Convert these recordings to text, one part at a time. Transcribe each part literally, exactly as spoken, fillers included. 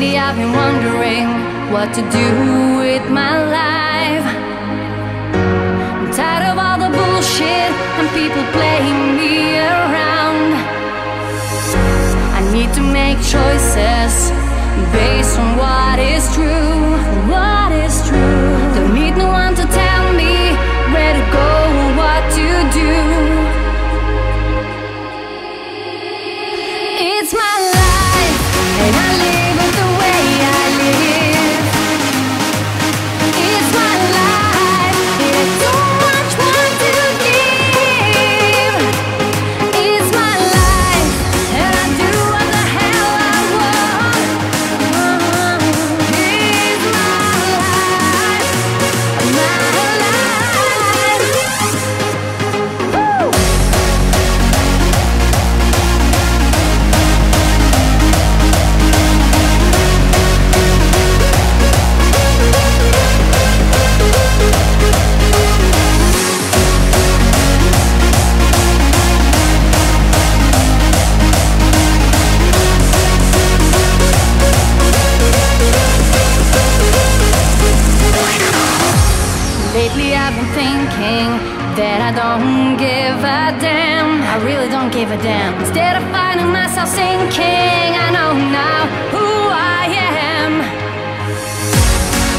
Lately I've been wondering what to do with my life. I'm tired of all the bullshit and people playing me around. I need to make choices based on what is true, what is true. Don't need no one to tell me where to go or what to do. It's my life and I live it the way I live. It's my life, it's too much more to give. It's my life and I do what the hell I want. It's my life, my life. Woo! Lately I've been thinking that I don't give a damn. I really don't give a damn. Instead of finding myself sinking, I know now who I am.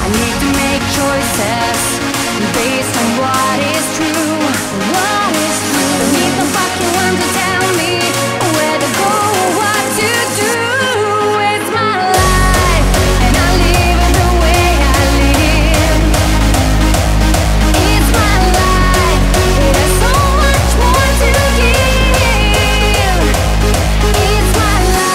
I need to make choices based on what is true, what is true. Don't need no fucking one to tell me where to go or what to do. It's my life and I live it the way I live. It's my life, it has so much more to give. It's my life.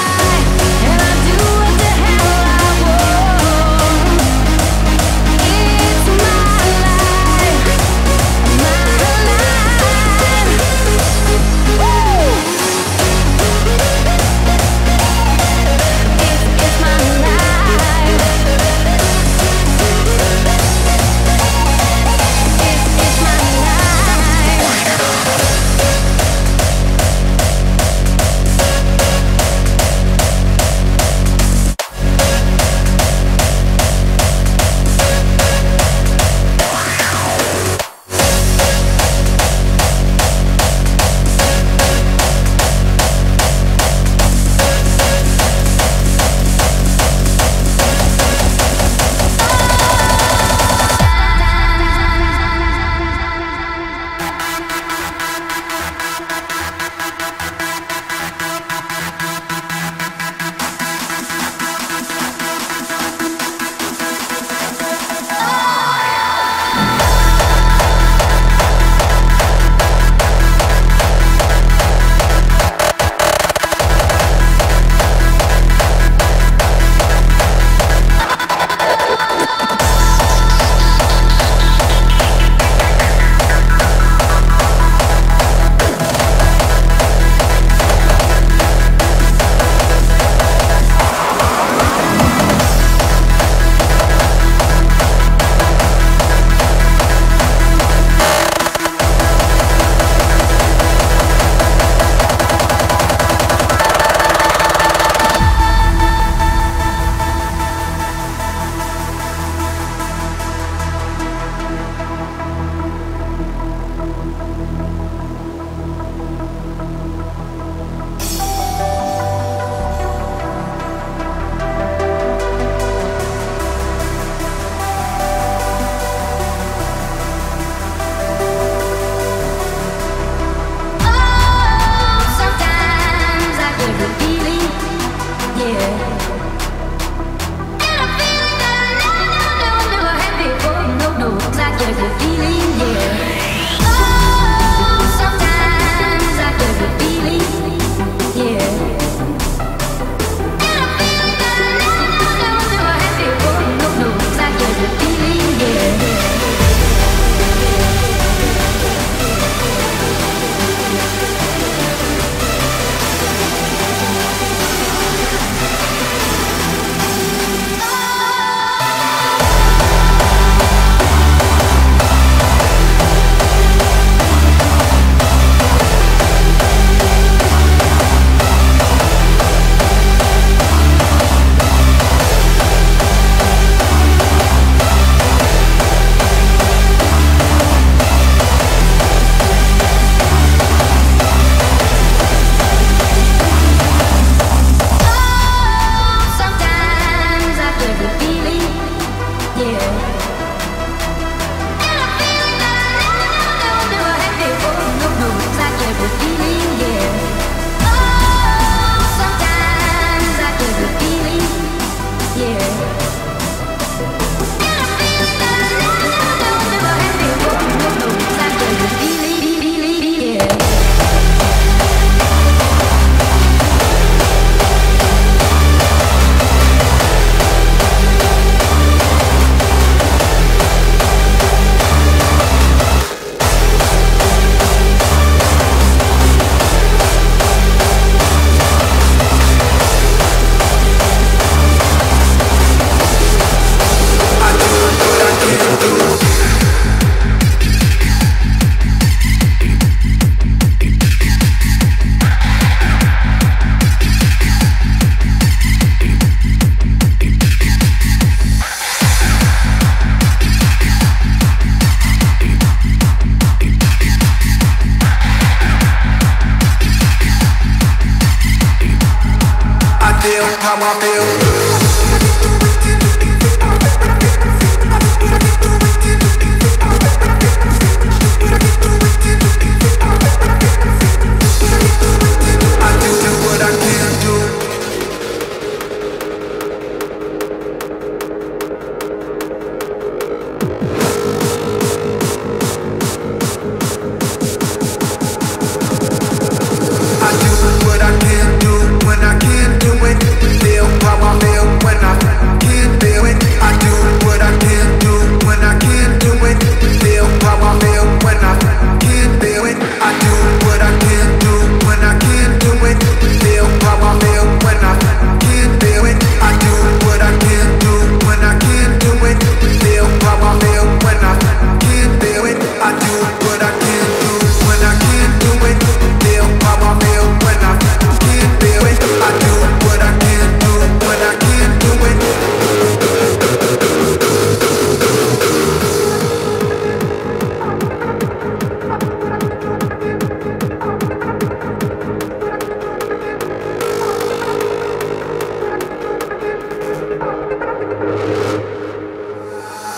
feel, how I feel.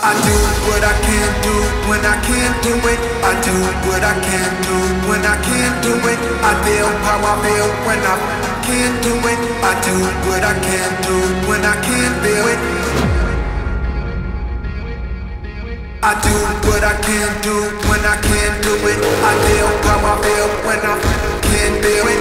I do what I can do. I do what I can do when I can't do it. I do what I can do when I can't do it. I feel how I feel when I can't do it. I do what I can do when I can't feel it. I do what I can do when I can't do it. I feel how I feel when I can't feel it.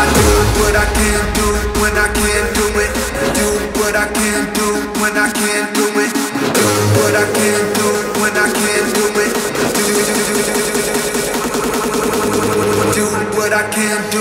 I do what I can do when I can't do it. Do what I can do when I can't do it. Do what I can do when I can't do it. Do, do, do, do, do, do, do, do what I can do.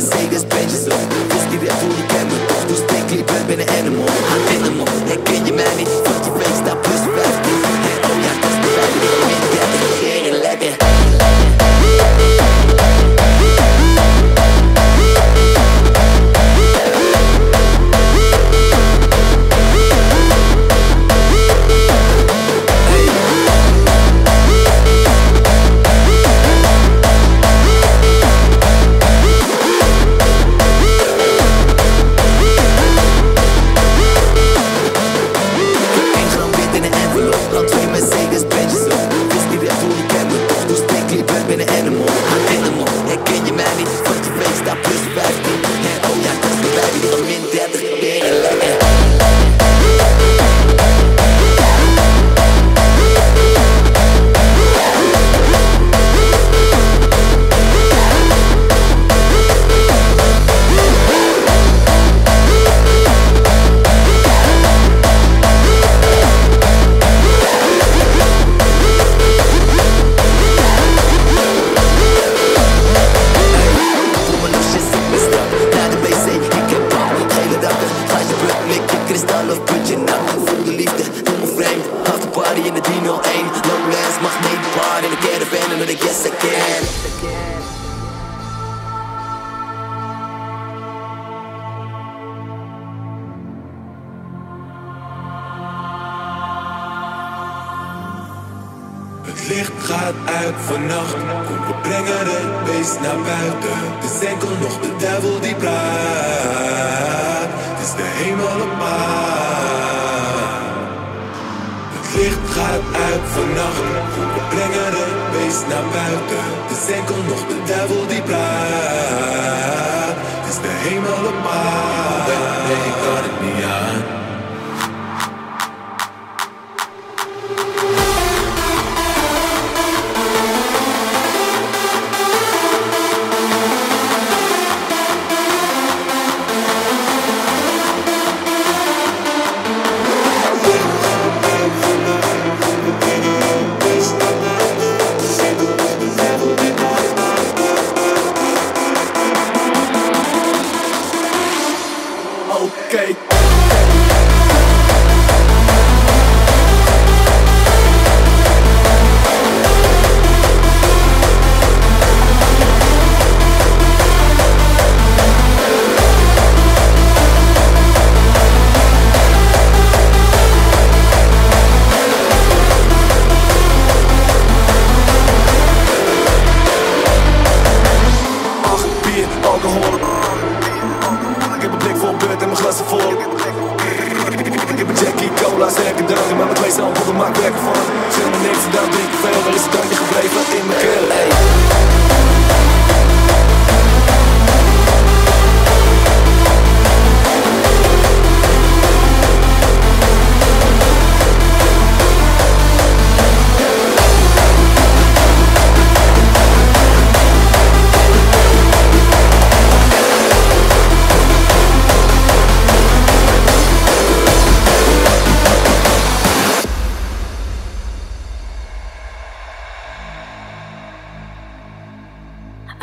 men säger spännelse. Vi skriver att du kan med oss. Du stäcker I bläbben är animal. Han är animal, jag kan ge mig. Fuck your face, stop puss rafting. Helt om jag kastar dig. Min hjärta är ingen läge.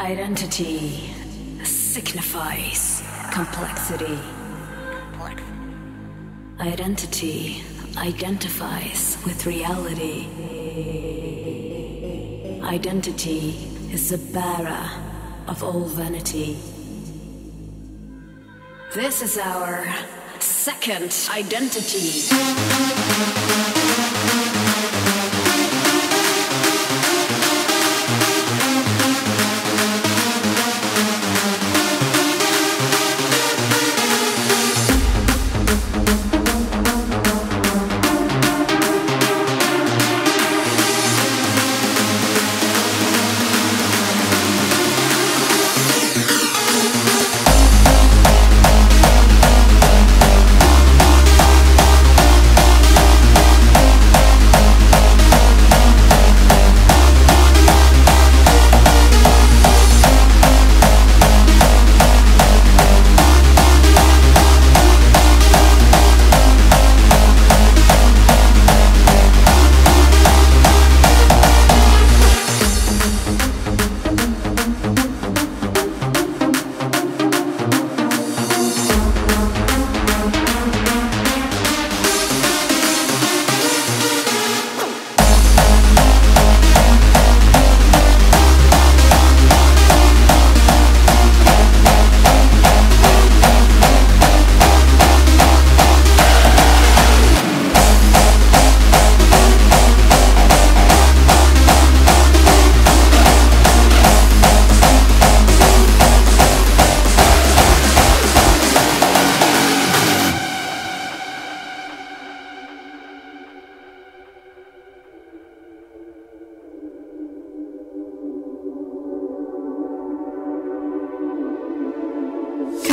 Identity signifies complexity. Identity identifies with reality. Identity is the bearer of all vanity. This is our second identity.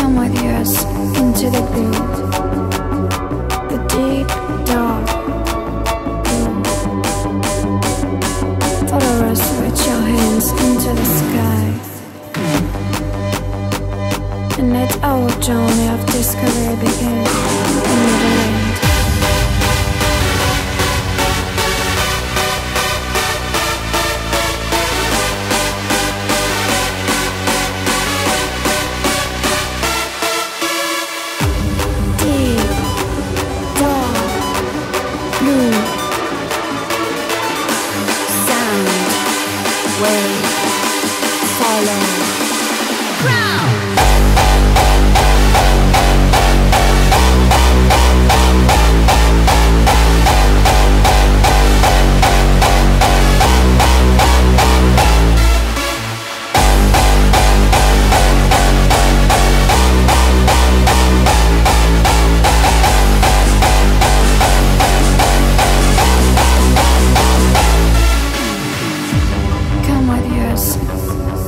Come with us into the blue, the deep, dark blue. Follow us with your hands into the sky, and let our journey of discovery begin in the middle.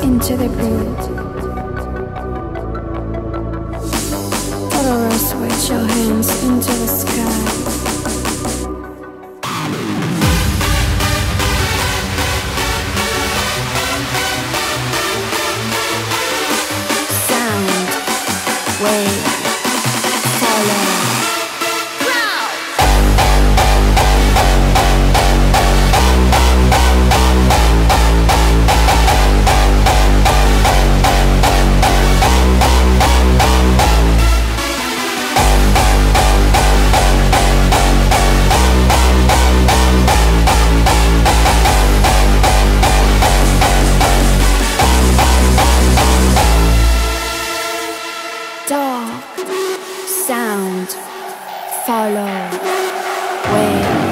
Into the blue, follow us with your hands into the sky. Sound, follow, wave.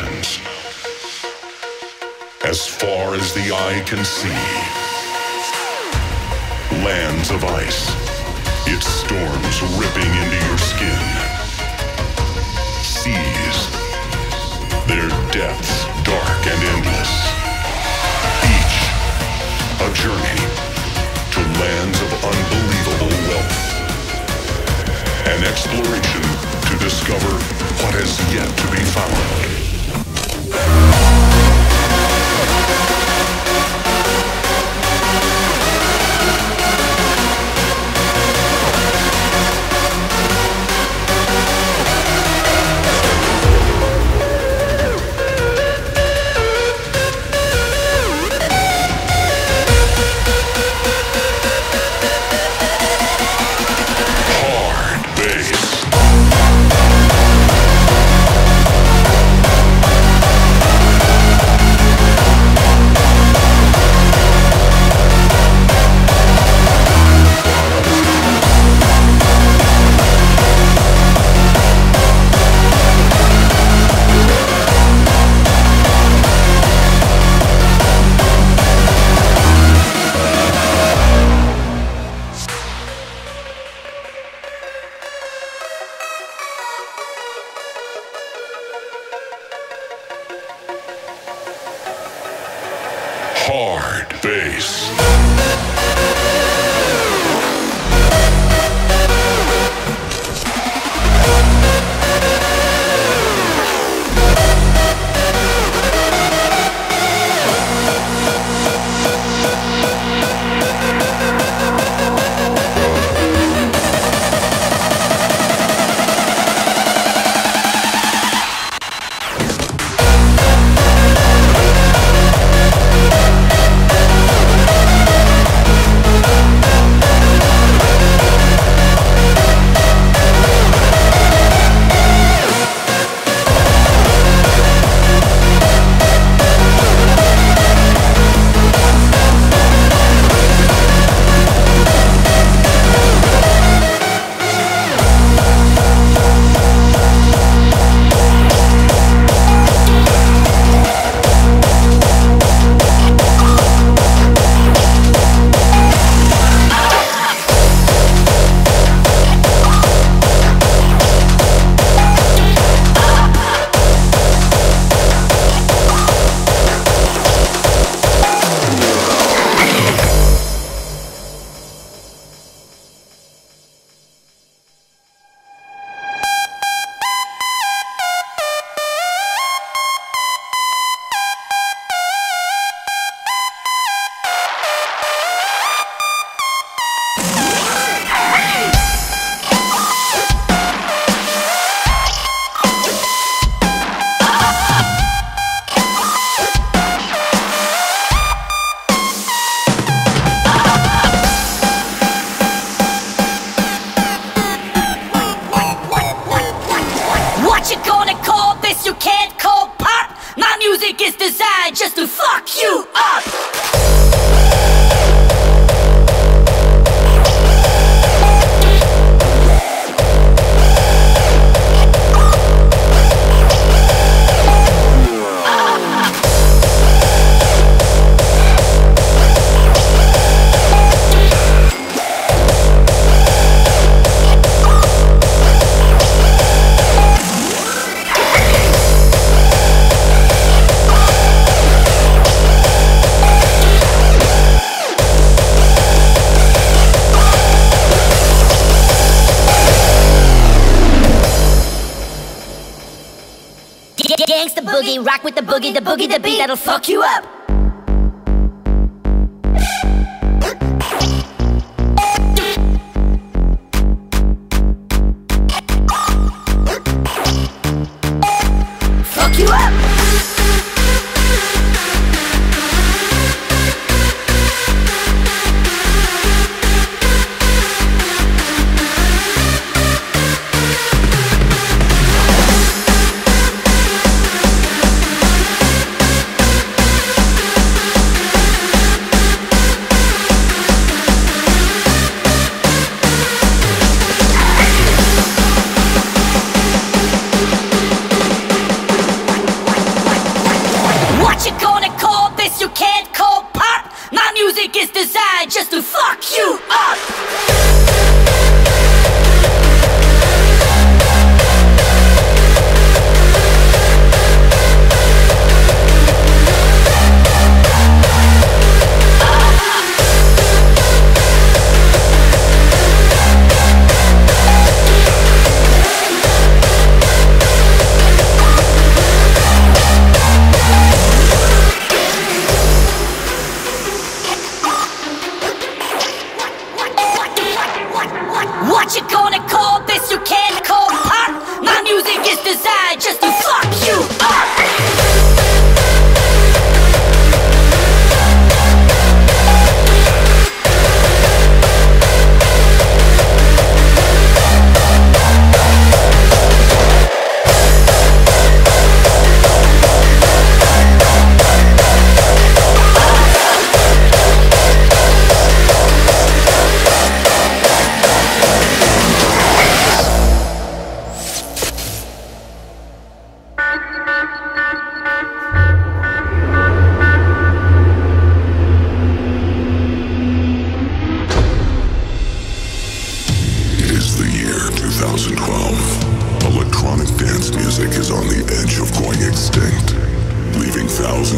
mountains, as far as the eye can see. Lands of ice, its storms ripping into your skin. Seas, their depths dark and endless. Each a journey to lands of unbelievable wealth. An exploration to discover what has yet to be found. Hard bass. Just to fuck you up! Gangsta boogie, rock with the boogie, the boogie, the beat that'll fuck you up. Fuck you up.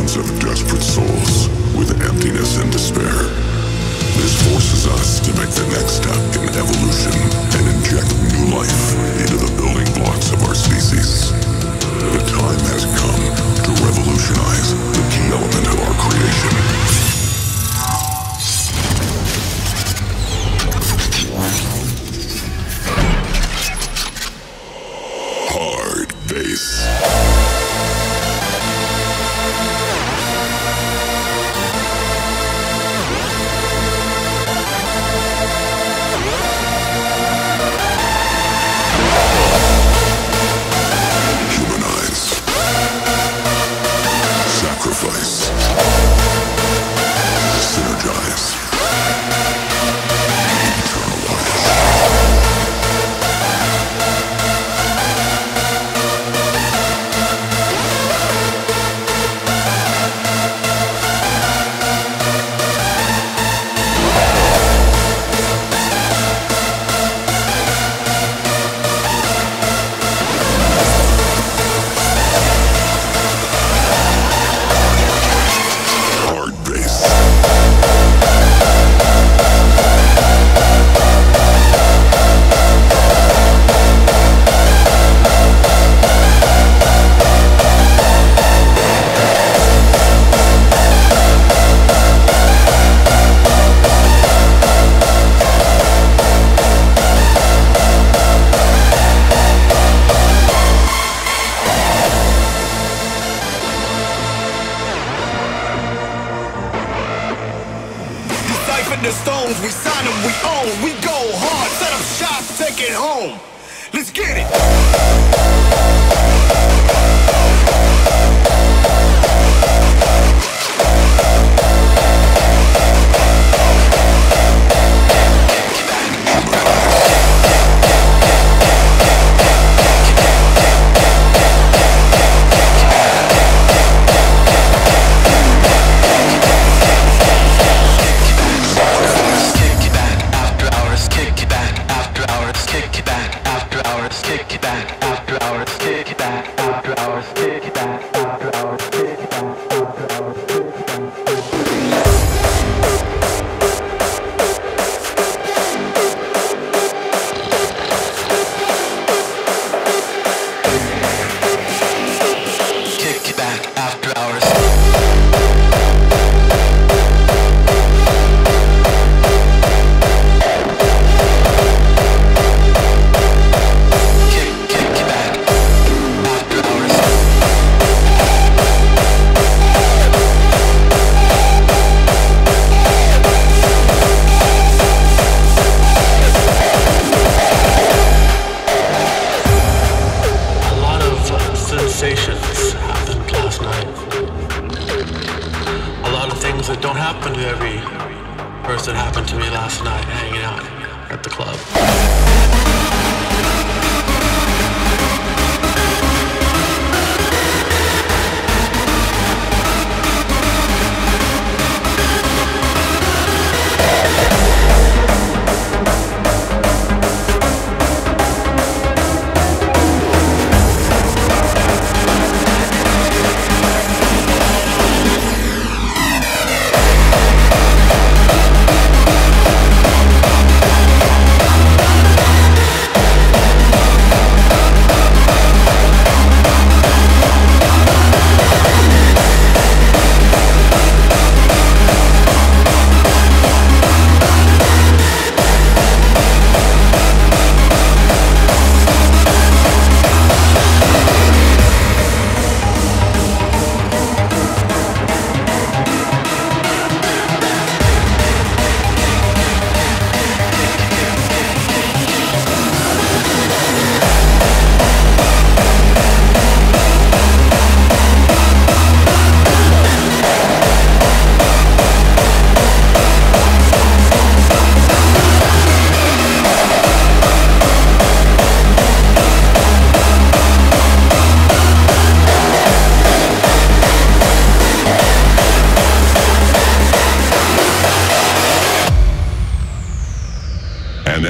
millions of desperate souls with emptiness and despair. This forces us to make the next step in evolution and inject new life into the building blocks of our species. The time has come to revolutionize the key element of our creation. The stones, we sign them, we own, we go hard, set up shop, take it home. Let's get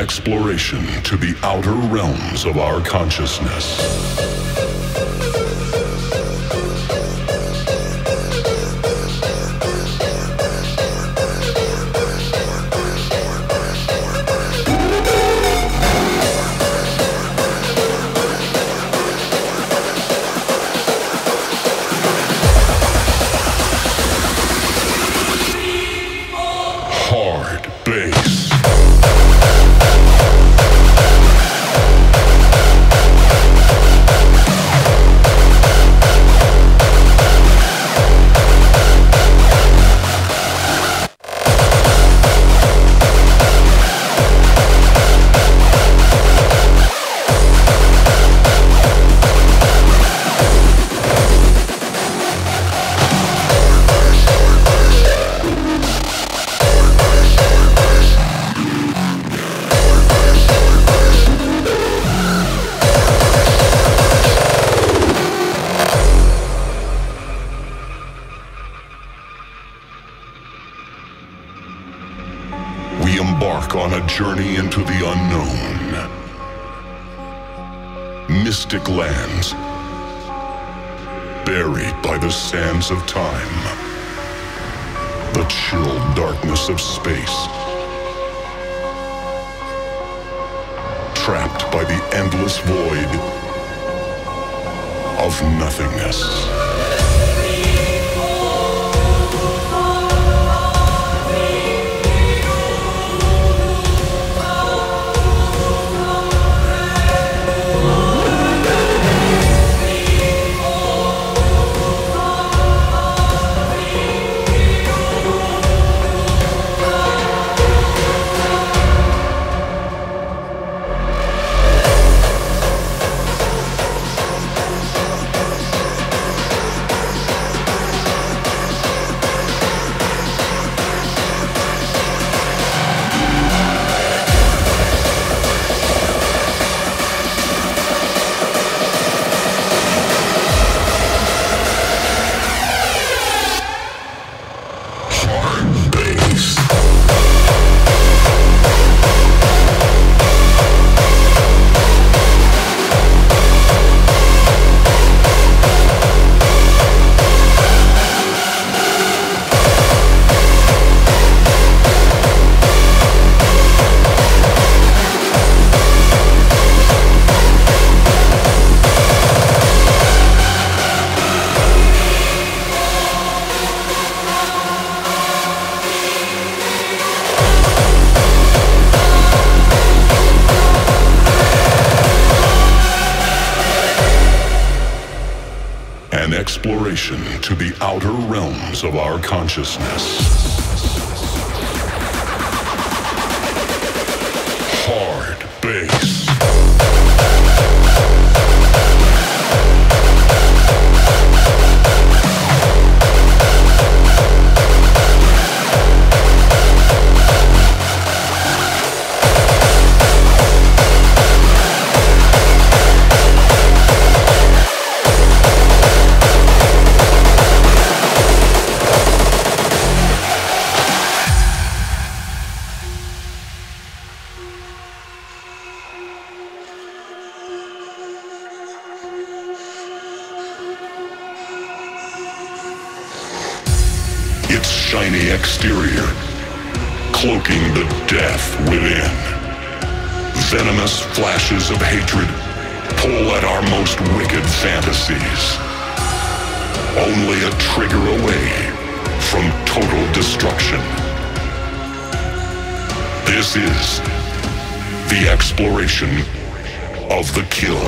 exploration to the outer realms of our consciousness. embark on a journey into the unknown. Mystic lands, buried by the sands of time, the chill darkness of space, trapped by the endless void of nothingness. An exploration to the outer realms of our consciousness. Hard bass. Its shiny exterior, cloaking the death within. Venomous flashes of hatred pull at our most wicked fantasies. Only a trigger away from total destruction. This is the exploration of the kill.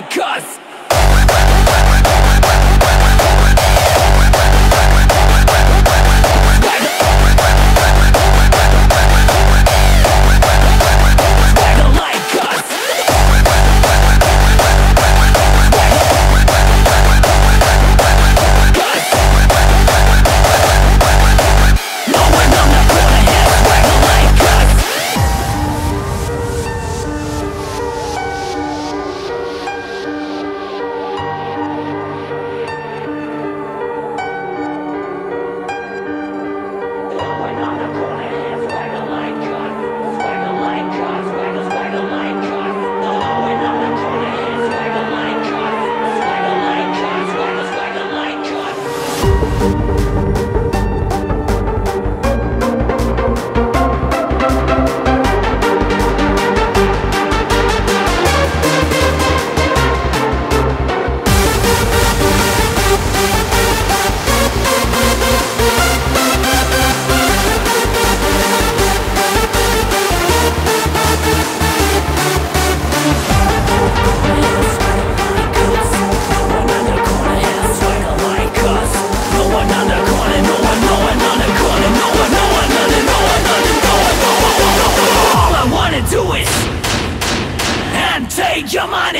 right, cuz take your money!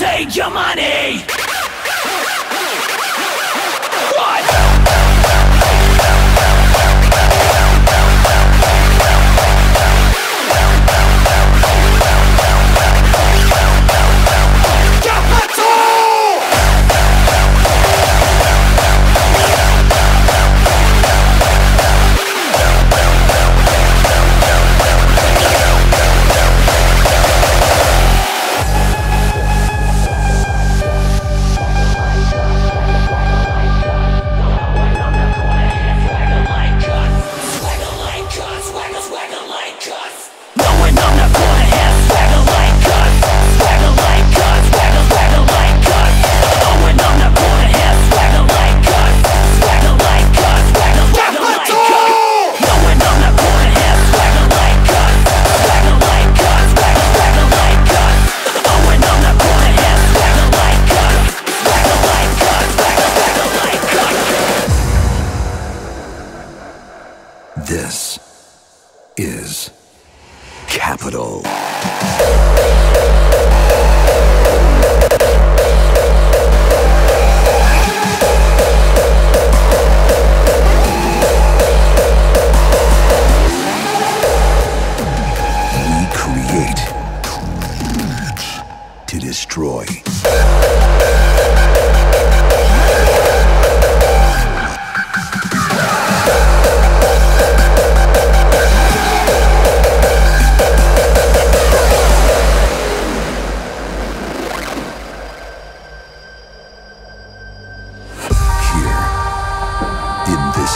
Take your money! This is capital. We create to destroy.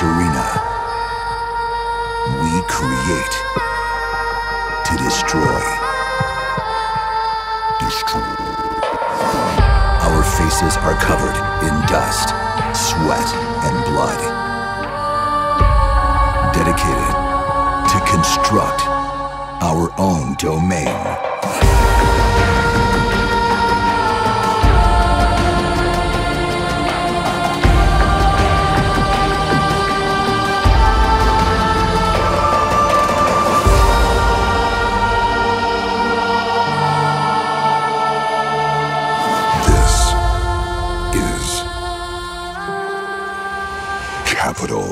Arena, we create to destroy. Destroy. Our faces are covered in dust, sweat, and blood. Dedicated to construct our own domain. Capital.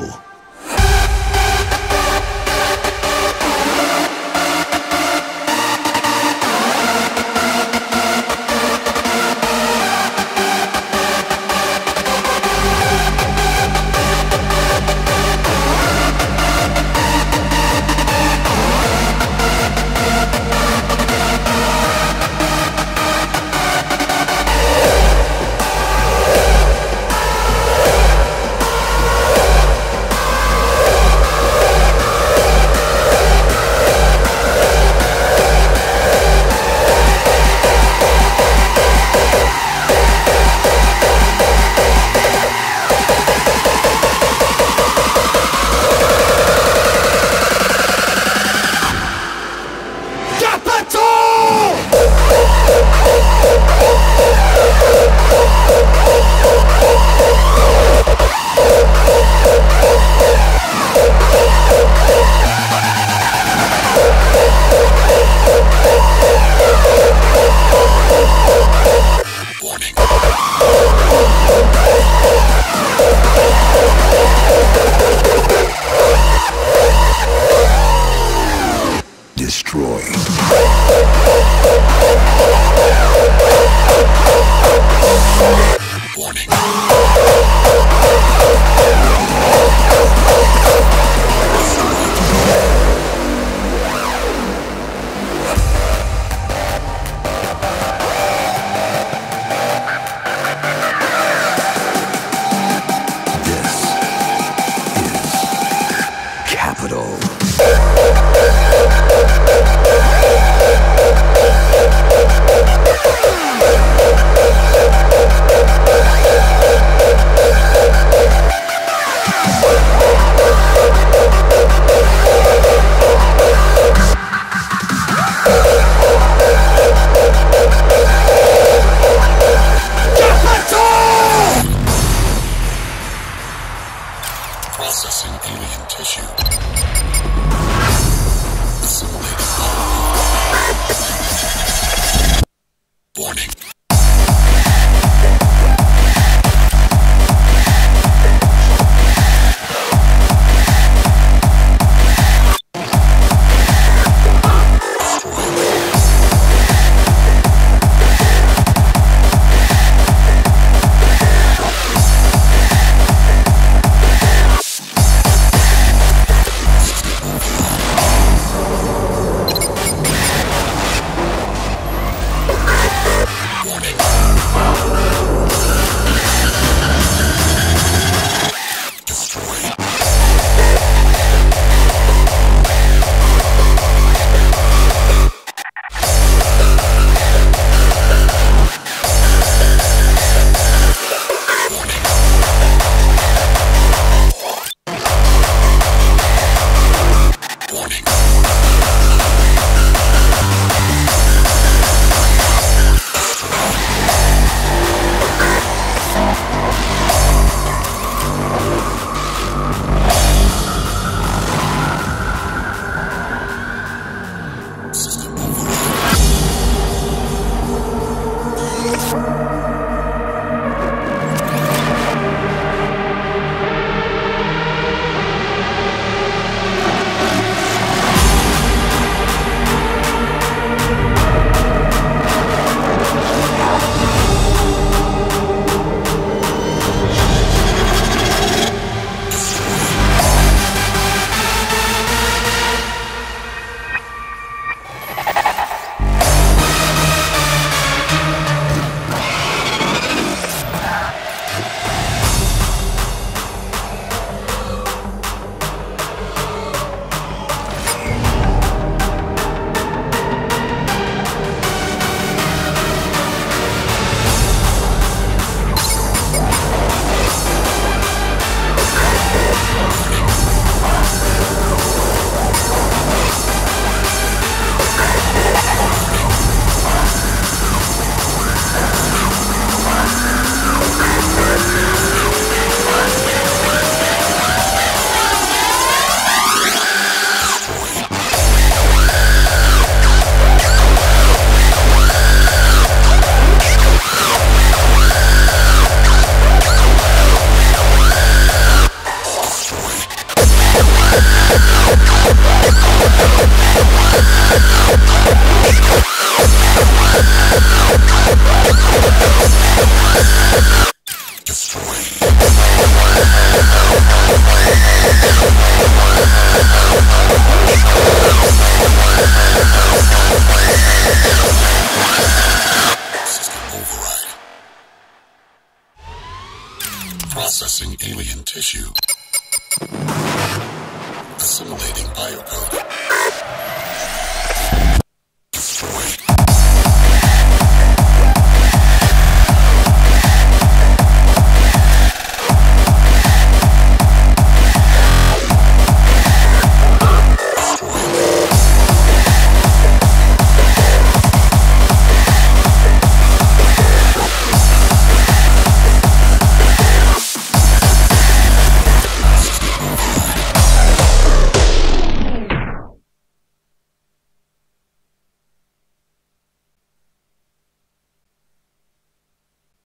Processing alien tissue. Assimilating biocode.